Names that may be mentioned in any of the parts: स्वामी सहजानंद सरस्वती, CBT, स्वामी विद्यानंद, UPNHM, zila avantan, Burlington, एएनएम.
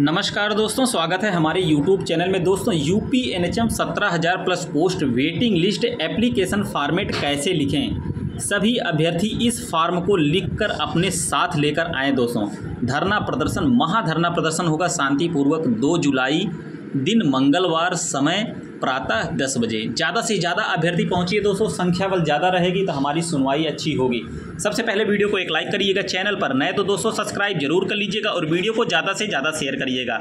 नमस्कार दोस्तों, स्वागत है हमारे YouTube चैनल में। दोस्तों UPNHM 17,000 plus post waiting list application format कैसे लिखें, सभी अभ्यर्थी इस फॉर्म को लिखकर अपने साथ लेकर आएँ। दोस्तों धरना प्रदर्शन, महाधरना प्रदर्शन होगा शांतिपूर्वक 2 जुलाई दिन मंगलवार, समय प्रातः 10 बजे। ज़्यादा से ज़्यादा अभ्यर्थी पहुँचिए दोस्तों, संख्या बल ज़्यादा रहेगी तो हमारी सुनवाई अच्छी होगी। सबसे पहले वीडियो को एक लाइक करिएगा, चैनल पर नए तो दोस्तों सब्सक्राइब जरूर कर लीजिएगा और वीडियो को ज़्यादा से ज़्यादा शेयर करिएगा।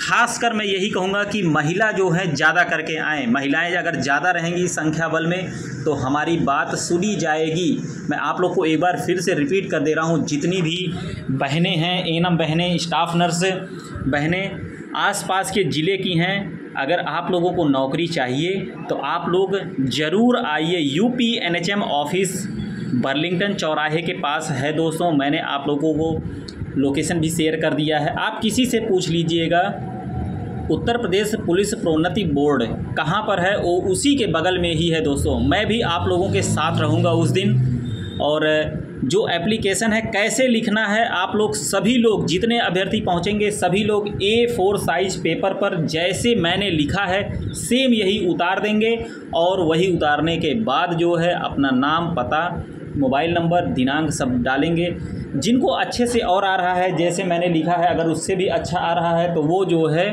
खासकर मैं यही कहूँगा कि महिला जो है ज़्यादा करके आएँ। महिलाएँ अगर ज़्यादा रहेंगी संख्या बल में तो हमारी बात सुनी जाएगी। मैं आप लोग को एक बार फिर से रिपीट कर दे रहा हूँ, जितनी भी बहनें हैं, एएनएम बहनें, स्टाफ नर्स बहनें आसपास के ज़िले की हैं, अगर आप लोगों को नौकरी चाहिए तो आप लोग ज़रूर आइए। UPNHM ऑफिस बर्लिंगटन चौराहे के पास है दोस्तों। मैंने आप लोगों को लोकेशन भी शेयर कर दिया है, आप किसी से पूछ लीजिएगा। उत्तर प्रदेश पुलिस प्रोन्नति बोर्ड कहाँ पर है, वो उसी के बगल में ही है दोस्तों। मैं भी आप लोगों के साथ रहूँगा उस दिन, और जो एप्लीकेशन है कैसे लिखना है आप लोग सभी लोग जितने अभ्यर्थी पहुंचेंगे सभी लोग A4 साइज पेपर पर जैसे मैंने लिखा है सेम यही उतार देंगे, और वही उतारने के बाद जो है अपना नाम, पता, मोबाइल नंबर, दिनांक सब डालेंगे। जिनको अच्छे से और आ रहा है, जैसे मैंने लिखा है अगर उससे भी अच्छा आ रहा है तो वो जो है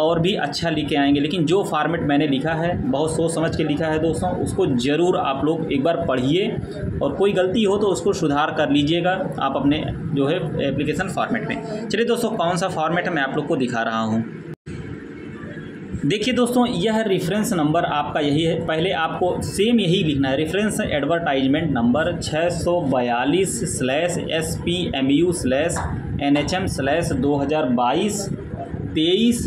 और भी अच्छा लिख के आएंगे। लेकिन जो फॉर्मेट मैंने लिखा है, बहुत सोच समझ के लिखा है दोस्तों, उसको ज़रूर आप लोग एक बार पढ़िए और कोई गलती हो तो उसको सुधार कर लीजिएगा आप अपने जो है एप्लीकेशन फॉर्मेट में। चलिए दोस्तों, कौन सा फॉर्मेट है मैं आप लोग को दिखा रहा हूँ। देखिए दोस्तों, यह रेफरेंस नंबर आपका यही है, पहले आपको सेम यही लिखना है। Reference advertisement number 642/SPMU/NHM/2022-23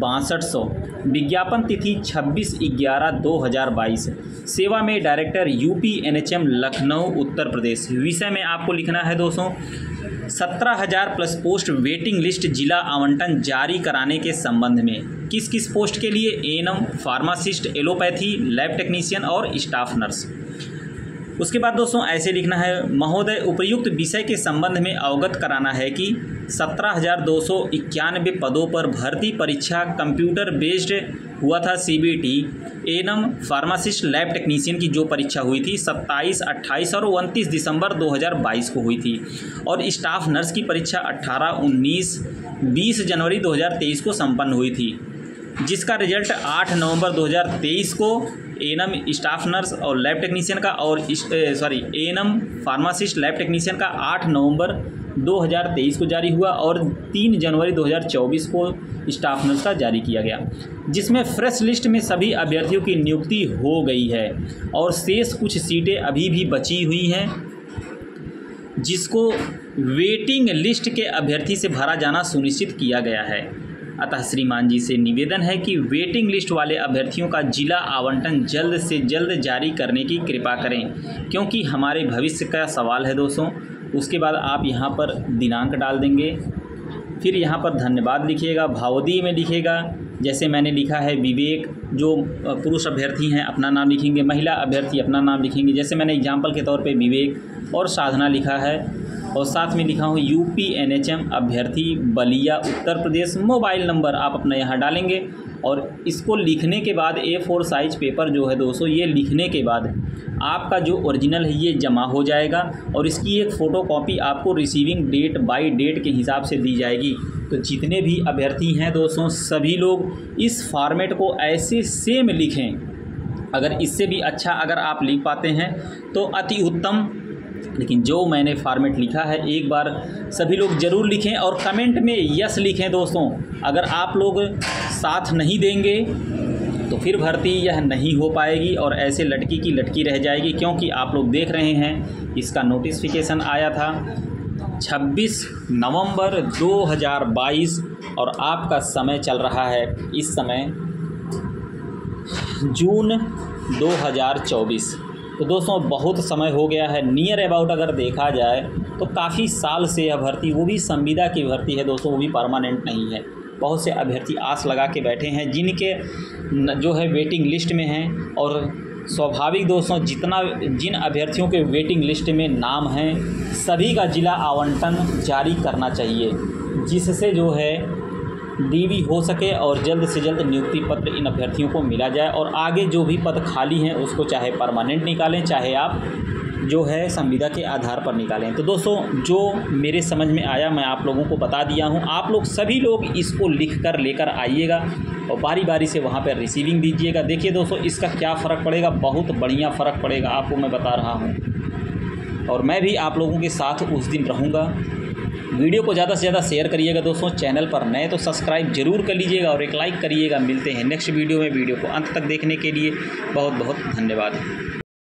$6200। विज्ञापन तिथि 26/11/2022। सेवा में डायरेक्टर UPNHM लखनऊ उत्तर प्रदेश। विषय में आपको लिखना है दोस्तों 17,000 प्लस पोस्ट वेटिंग लिस्ट जिला आवंटन जारी कराने के संबंध में। किस किस पोस्ट के लिए? एएनएम, pharmacist, allopathy, lab technician और स्टाफ नर्स। उसके बाद दोस्तों ऐसे लिखना है, महोदय उपयुक्त विषय के संबंध में अवगत कराना है कि 17,291 पदों पर भर्ती परीक्षा कंप्यूटर बेस्ड हुआ था। CBT, एएनएम, pharmacist, lab technician की जो परीक्षा हुई थी 27, 28 और 29 दिसंबर 2022 को हुई थी, और स्टाफ नर्स की परीक्षा 18, 19, 20 जनवरी 2023 को संपन्न हुई थी, जिसका रिजल्ट 8 नवंबर 2023 को एएनएम, स्टाफ नर्स और लैब टेक्नीशियन का, और एएनएम, फार्मासिस्ट, लैब टेक्नीशियन का 8 नवंबर 2023 को जारी हुआ, और 3 जनवरी 2024 को स्टाफ नर्स का जारी किया गया, जिसमें फ्रेश लिस्ट में सभी अभ्यर्थियों की नियुक्ति हो गई है और शेष कुछ सीटें अभी भी बची हुई हैं, जिसको वेटिंग लिस्ट के अभ्यर्थी से भरा जाना सुनिश्चित किया गया है। अतः श्रीमान जी से निवेदन है कि वेटिंग लिस्ट वाले अभ्यर्थियों का जिला आवंटन जल्द से जल्द जारी करने की कृपा करें, क्योंकि हमारे भविष्य का सवाल है दोस्तों। उसके बाद आप यहाँ पर दिनांक डाल देंगे, फिर यहाँ पर धन्यवाद लिखिएगा, भावोदीय में लिखिएगा, जैसे मैंने लिखा है विवेक। जो पुरुष अभ्यर्थी हैं अपना नाम लिखेंगे, महिला अभ्यर्थी अपना नाम लिखेंगे, जैसे मैंने एग्जाम्पल के तौर पे विवेक और साधना लिखा है, और साथ में लिखा हूँ UPNHM अभ्यर्थी बलिया उत्तर प्रदेश। मोबाइल नंबर आप अपना यहाँ डालेंगे, और इसको लिखने के बाद A4 साइज पेपर जो है दोस्तों, ये लिखने के बाद आपका जो ओरिजिनल है ये जमा हो जाएगा, और इसकी एक फ़ोटोकॉपी आपको रिसीविंग डेट बाय डेट के हिसाब से दी जाएगी। तो जितने भी अभ्यर्थी हैं दोस्तों सभी लोग इस फॉर्मेट को ऐसे सेम लिखें। अगर इससे भी अच्छा अगर आप लिख पाते हैं तो अति उत्तम, लेकिन जो मैंने फॉर्मेट लिखा है एक बार सभी लोग ज़रूर लिखें, और कमेंट में यस लिखें दोस्तों। अगर आप लोग साथ नहीं देंगे तो फिर भर्ती यह नहीं हो पाएगी और ऐसे लटकी की लटकी रह जाएगी, क्योंकि आप लोग देख रहे हैं इसका नोटिफिकेशन आया था 26 नवंबर 2022, और आपका समय चल रहा है इस समय जून 2024। तो दोस्तों बहुत समय हो गया है, नियर अबाउट अगर देखा जाए तो काफ़ी साल से यह भर्ती, वो भी संविदा की भर्ती है दोस्तों, वो भी परमानेंट नहीं है। बहुत से अभ्यर्थी आस लगा के बैठे हैं जिनके जो है वेटिंग लिस्ट में हैं, और स्वाभाविक दोस्तों जितना जिन अभ्यर्थियों के वेटिंग लिस्ट में नाम हैं सभी का ज़िला आवंटन जारी करना चाहिए, जिससे जो है डीवी हो सके और जल्द से जल्द नियुक्ति पत्र इन अभ्यर्थियों को मिला जाए और आगे जो भी पद खाली हैं उसको चाहे परमानेंट निकालें चाहे आप जो है संविदा के आधार पर निकालें। तो दोस्तों जो मेरे समझ में आया मैं आप लोगों को बता दिया हूं। आप लोग सभी लोग इसको लिख कर लेकर आइएगा और बारी बारी से वहां पर रिसीविंग दीजिएगा। देखिए दोस्तों इसका क्या फ़र्क पड़ेगा, बहुत बढ़िया फ़र्क पड़ेगा, आपको मैं बता रहा हूं। और मैं भी आप लोगों के साथ उस दिन रहूँगा। वीडियो को ज़्यादा से ज़्यादा शेयर करिएगा दोस्तों। चैनल पर नए तो सब्सक्राइब जरूर कर लीजिएगा और एक लाइक करिएगा। मिलते हैं नेक्स्ट वीडियो में। वीडियो को अंत तक देखने के लिए बहुत बहुत धन्यवाद।